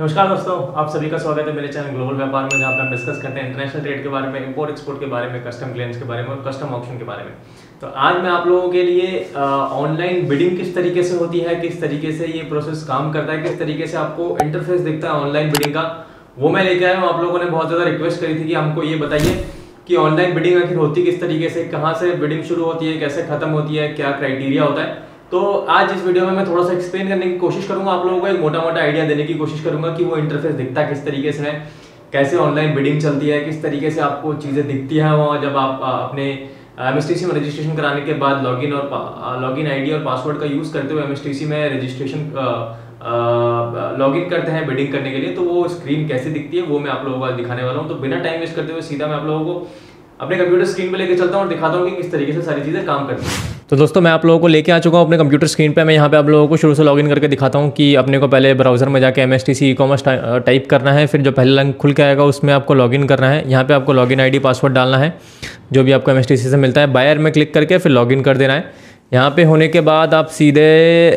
नमस्कार दोस्तों, आप सभी का स्वागत है मेरे चैनल ग्लोबल व्यापार में, जहां पर हम डिस्कस करते हैं इंटरनेशनल ट्रेड के बारे में, इंपोर्ट एक्सपोर्ट के बारे में, कस्टम क्लेम्स के बारे में और कस्टम ऑप्शन के बारे में। तो आज मैं आप लोगों के लिए ऑनलाइन बिडिंग किस तरीके से होती है, किस तरीके से ये प्रोसेस काम करता है, किस तरीके से आपको इंटरफेस दिखता है ऑनलाइन बिडिंग का, वो मैं लेके आया हूँ। आप लोगों ने बहुत ज़्यादा रिक्वेस्ट करी थी कि हमको ये बताइए कि ऑनलाइन बिडिंग आखिर होती किस तरीके से, कहाँ से बिडिंग शुरू होती है, कैसे खत्म होती है, क्या क्राइटेरिया होता है। तो आज इस वीडियो में मैं थोड़ा सा एक्सप्लेन करने की कोशिश करूंगा, आप लोगों को एक मोटा मोटा आइडिया देने की कोशिश करूंगा कि वो इंटरफेस दिखता किस तरीके से है, कैसे ऑनलाइन बिडिंग चलती है, किस तरीके से आपको चीज़ें दिखती हैं वहाँ जब आप अपने MSTC में रजिस्ट्रेशन कराने के बाद लॉगिन आईडी और पासवर्ड का यूज़ करते हुए MSTC में रजिस्ट्रेशन लॉगिन करते हैं बिडिंग करने के लिए, तो वो स्क्रीन कैसे दिखती है वो मैं आप लोगों को दिखाने वाला हूँ। तो बिना टाइम वेस्ट करते हुए सीधा मैं आप लोगों को अपने कंप्यूटर स्क्रीन पे लेके चलता हूँ और दिखाता हूँ कि किस तरीके से सारी चीज़ें काम करती हैं। तो दोस्तों मैं आप लोगों को लेके आ चुका हूँ अपने कंप्यूटर स्क्रीन पे। मैं यहाँ पे आप लोगों को शुरू से लॉगिन करके दिखाता हूँ कि अपने को पहले ब्राउज़र में जाके MSTC ई-कॉमर्स टाइप करना है, फिर जो पहला लिंक खुल के आएगा उसमें आपको लॉगिन करना है। यहाँ पे आपको लॉगिन आईडी पासवर्ड डालना है जो भी आपको MSTC से मिलता है, बायर में क्लिक करके फिर लॉगिन कर देना है। यहाँ पे होने के बाद आप सीधे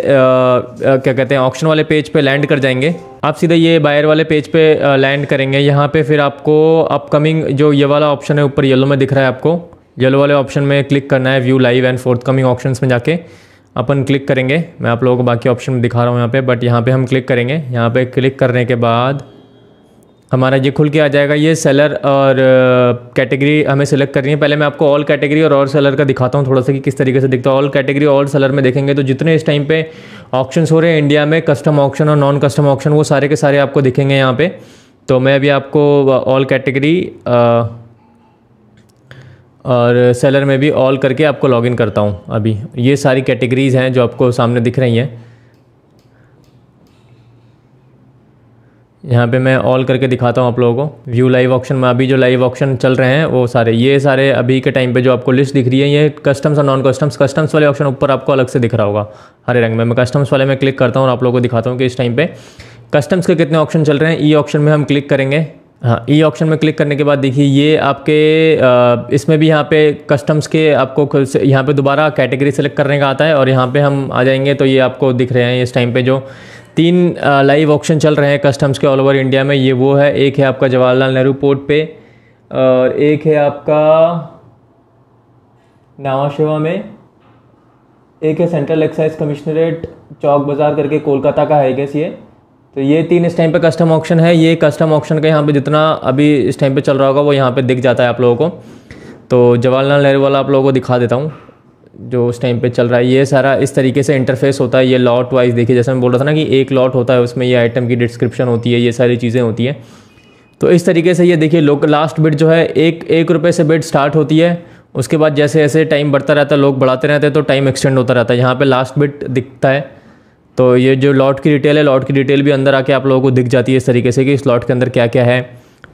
क्या कहते हैं ऑप्शन वाले पेज पे लैंड कर जाएंगे। आप सीधे ये बायर वाले पेज पे लैंड करेंगे। यहाँ पे फिर आपको अपकमिंग जो ये वाला ऑप्शन है ऊपर येलो में दिख रहा है, आपको येलो वाले ऑप्शन में क्लिक करना है, view live and forthcoming options में जाके अपन क्लिक करेंगे। मैं आप लोगों को बाकी ऑप्शन दिखा रहा हूँ यहाँ पर, बट यहाँ पर हम क्लिक करेंगे। यहाँ पर क्लिक करने के बाद हमारा ये खुल के आ जाएगा। ये सेलर और कैटेगरी हमें सिलेक्ट करनी है। पहले मैं आपको ऑल कैटेगरी और सेलर का दिखाता हूँ थोड़ा सा कि किस तरीके से दिखता है। ऑल कैटेगरी और सेलर में देखेंगे तो जितने इस टाइम पे ऑप्शंस हो रहे हैं इंडिया में, कस्टम ऑप्शन और नॉन कस्टम ऑप्शन, वो सारे के सारे आपको दिखेंगे यहाँ पे। तो मैं अभी आपको ऑल कैटेगरी और सेलर में भी ऑल करके आपको लॉगिन करता हूँ। अभी ये सारी कैटेगरीज़ हैं जो आपको सामने दिख रही हैं। यहाँ पे मैं ऑल करके दिखाता हूँ आप लोगों को। व्यू लाइव ऑप्शन में अभी जो लाइव ऑप्शन चल रहे हैं वो सारे, ये सारे अभी के टाइम पे जो आपको लिस्ट दिख रही है, ये कस्टम्स और नॉन कस्टम्स। कस्टम्स वाले ऑप्शन ऊपर आपको अलग से दिख रहा होगा हरे रंग में। मैं कस्टम्स वाले में क्लिक करता हूँ और आप लोगों को दिखाता हूँ कि इस टाइम पे कस्टम्स के कितने ऑप्शन चल रहे हैं। ई ऑप्शन में हम क्लिक करेंगे। हाँ, ई ऑप्शन में क्लिक करने के बाद देखिए ये आपके इसमें भी यहाँ पे कस्टम्स के आपको यहाँ पे दोबारा कैटेगरी सेलेक्ट करने का आता है और यहाँ पे हम आ जाएंगे। तो ये आपको दिख रहे हैं इस टाइम पे जो तीन लाइव ऑप्शन चल रहे हैं कस्टम्स के ऑल ओवर इंडिया में, ये वो है। एक है आपका जवाहरलाल नेहरू पोर्ट पे और एक है आपका नावाशेवा में, एक है सेंट्रल एक्साइज कमिश्नरेट चौक बाज़ार करके कोलकाता का है गैस ये। तो ये तीन इस टाइम पे कस्टम ऑप्शन है। ये कस्टम ऑप्शन का यहाँ पे जितना अभी इस टाइम पे चल रहा होगा वो यहाँ पे दिख जाता है आप लोगों को। तो जवाहरलाल नेहरू वाला आप लोगों को दिखा देता हूँ जो उस टाइम पे चल रहा है। ये सारा इस तरीके से इंटरफेस होता है। ये लॉट वाइज देखिए, जैसे मैं बोल रहा था ना कि एक लॉट होता है, उसमें ये आइटम की डिस्क्रिप्शन होती है, ये सारी चीज़ें होती हैं। तो इस तरीके से ये देखिए लोग लास्ट बिड जो है ₹1 से बिड स्टार्ट होती है। उसके बाद जैसे जैसे टाइम बढ़ता रहता है, लोग बढ़ाते रहते हैं तो टाइम एक्सटेंड होता रहता है। यहाँ पर लास्ट बिड दिखता है। तो ये जो लॉट की डिटेल है, लॉट की डिटेल भी अंदर आके आप लोगों को दिख जाती है इस तरीके से कि इस लॉट के अंदर क्या क्या है,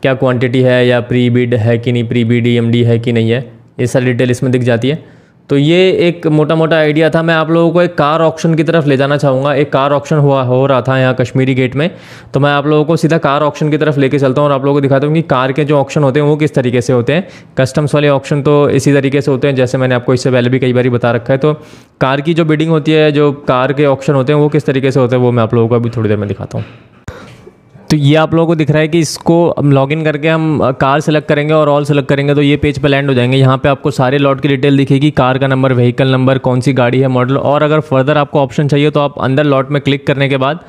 क्या क्वांटिटी है, या प्री बीड है कि नहीं, प्री बीड EMD है कि नहीं है, ये सारी डिटेल इसमें दिख जाती है। तो ये एक मोटा मोटा आइडिया था। मैं आप लोगों को एक कार ऑक्शन की तरफ ले जाना चाहूँगा। एक कार ऑक्शन हो रहा था यहाँ कश्मीरी गेट में, तो मैं आप लोगों को सीधा कार ऑक्शन की तरफ लेके चलता हूँ और आप लोगों को दिखाता हूँ कि कार के जो ऑक्शन होते हैं वो किस तरीके से होते हैं। कस्टम्स वाले ऑक्शन तो इसी तरीके से होते हैं जैसे मैंने आपको इससे पहले भी कई बार बता रखा है। तो कार की जो बिडिंग होती है, जो कार के ऑक्शन होते हैं वो किस तरीके से होते हैं वो मैं आप लोगों को अभी थोड़ी देर में दिखाता हूँ। तो ये आप लोगों को दिख रहा है कि इसको हम लॉगिन करके हम कार सेलेक्ट करेंगे और ऑल सेलेक्ट करेंगे तो ये पेज पे लैंड हो जाएंगे। यहाँ पे आपको सारे लॉट की डिटेल दिखेगी, कार का नंबर, व्हीकल नंबर, कौन सी गाड़ी है, मॉडल। और अगर फर्दर आपको ऑप्शन चाहिए तो आप अंदर लॉट में क्लिक करने के बाद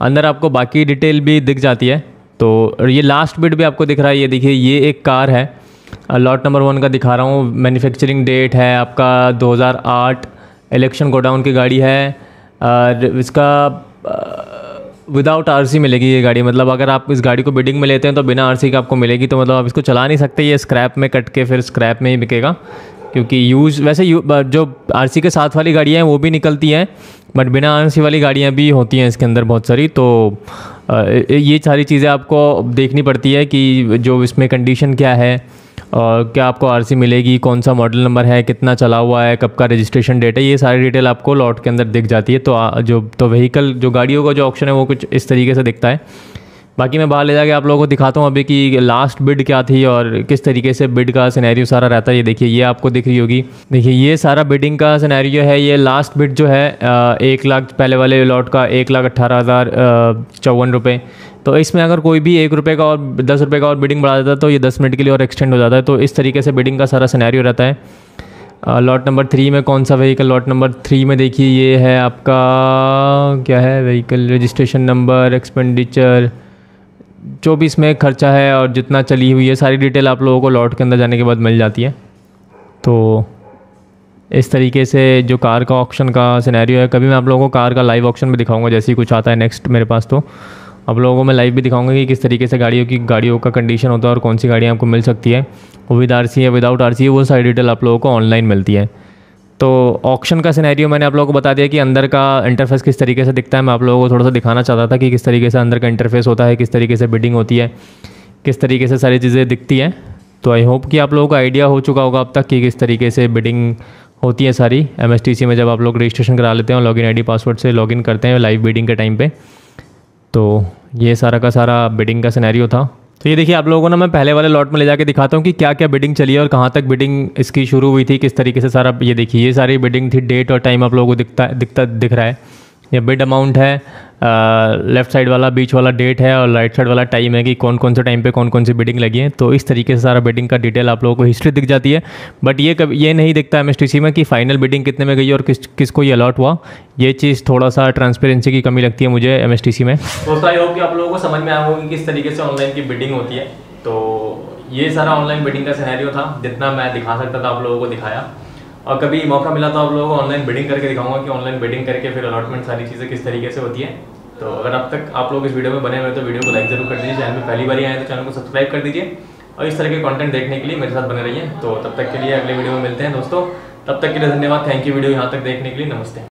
अंदर आपको बाकी डिटेल भी दिख जाती है। तो ये लास्ट बिट भी आपको दिख रहा है। ये देखिए, ये एक कार है, लॉट नंबर 1 का दिखा रहा हूँ। मैन्युफैक्चरिंग डेट है आपका 2008, इलेक्शन गोडाउन की गाड़ी है और इसका विदाउट RC मिलेगी ये गाड़ी। मतलब अगर आप इस गाड़ी को बिडिंग में लेते हैं तो बिना RC का आपको मिलेगी। तो मतलब आप इसको चला नहीं सकते, ये स्क्रैप में कट के फिर स्क्रैप में ही बिकेगा, क्योंकि जो RC के साथ वाली गाड़ियाँ हैं वो भी निकलती हैं, बट बिना RC वाली गाड़ियाँ भी होती हैं इसके अंदर बहुत सारी। तो ये सारी चीज़ें आपको देखनी पड़ती है कि जो इसमें कंडीशन क्या है और क्या आपको RC मिलेगी, कौन सा मॉडल नंबर है, कितना चला हुआ है, कब का रजिस्ट्रेशन डेट है, ये सारी डिटेल आपको लॉट के अंदर दिख जाती है। तो व्हीकल, जो गाड़ियों का जो ऑप्शन है वो कुछ इस तरीके से दिखता है। बाकी मैं बाहर ले जाके आप लोगों को दिखाता हूँ अभी कि लास्ट बिड क्या थी और किस तरीके से बिड का सिनेरियो सारा रहता है। ये देखिए, ये आपको दिख रही होगी। देखिए ये सारा बिडिंग का सिनेरियो है। ये लास्ट बिड जो है 1 लाख, पहले वाले लॉट का 1,18,054 रुपये। तो इसमें अगर कोई भी 1 रुपये का और 10 रुपये का और बिडिंग बढ़ा देता है तो ये 10 मिनट के लिए और एक्सटेंड हो जाता है। तो इस तरीके से बिडिंग का सारा सिनेरियो रहता है। लॉट नंबर 3 में कौन सा व्हीकल, लॉट नंबर 3 में देखिए ये है आपका क्या है, व्हीकल रजिस्ट्रेशन नंबर, एक्सपेंडिचर, जो भी इसमें खर्चा है और जितना चली हुई है सारी डिटेल आप लोगों को लॉट के अंदर जाने के बाद मिल जाती है। तो इस तरीके से जो कार का ऑक्शन का सिनेरियो है, कभी मैं आप लोगों को कार का लाइव ऑक्शन भी दिखाऊंगा जैसे ही कुछ आता है नेक्स्ट मेरे पास। तो आप लोगों को मैं लाइव भी दिखाऊंगा कि किस तरीके से गाड़ियों का कंडीशन होता है और कौन सी गाड़ियाँ आपको मिल सकती है विद RC है, विदाउट RC है, वो सारी डिटेल आप लोगों को ऑनलाइन मिलती है। तो ऑक्शन का सिनेरियो मैंने आप लोगों को बता दिया कि अंदर का इंटरफेस किस तरीके से दिखता है। मैं आप लोगों को थोड़ा सा दिखाना चाहता था कि किस तरीके से अंदर का इंटरफेस होता है, किस तरीके से बिडिंग होती है, किस तरीके से सारी चीज़ें दिखती हैं। तो आई होप कि आप लोगों को आइडिया हो चुका होगा अब तक कि किस तरीके से बिडिंग होती है सारी MSTC में। जब आप लोग रजिस्ट्रेशन करा लेते हैं, लॉगिन ID पासवर्ड से लॉगिन करते हैं लाइव बिडिंग के टाइम पर। तो ये सारा का सारा बिडिंग का सिनेरियो था। तो ये देखिए आप लोगों को ना मैं पहले वाले लॉट में ले जाके दिखाता हूँ कि क्या क्या बिडिंग चली है और कहाँ तक बिडिंग इसकी शुरू हुई थी, किस तरीके से सारा। ये देखिए ये सारी बिडिंग थी। डेट और टाइम आप लोगों को दिख रहा है। ये बिड अमाउंट है, लेफ्ट साइड वाला बीच वाला डेट है और राइट साइड वाला टाइम है कि कौन कौन से टाइम पे कौन कौन सी बिडिंग लगी है। तो इस तरीके से सारा बिडिंग का डिटेल आप लोगों को हिस्ट्री दिख जाती है। बट ये नहीं दिखता MSTC में कि फाइनल बिडिंग कितने में गई और किसको ये अलॉट हुआ। ये चीज़ थोड़ा सा ट्रांसपेरेंसी की कमी लगती है मुझे MSTC में। सोचता ही हो कि आप लोगों को समझ में आया होगा कि किस तरीके से ऑनलाइन की बिडिंग होती है। तो ये सारा ऑनलाइन बिडिंग का सिनेरियो था, जितना मैं दिखा सकता था आप लोगों को दिखाया। और कभी मौका मिला तो आप लोगों को ऑनलाइन बिडिंग करके दिखाऊंगा कि ऑनलाइन बिडिंग करके फिर अलॉटमेंट सारी चीज़ें किस तरीके से होती है। तो अगर अब तक आप लोग इस वीडियो में बने हुए तो वीडियो को लाइक जरूर कर दीजिए। चैनल पे पहली बार आए तो चैनल को सब्सक्राइब कर दीजिए और इस तरह के कंटेंट देखने के लिए मेरे साथ बने रहिए। तो तब तक के लिए अगले वीडियो में मिलते हैं दोस्तों। तब तक के लिए धन्यवाद। थैंक यू वीडियो यहाँ तक देखने के लिए। नमस्ते।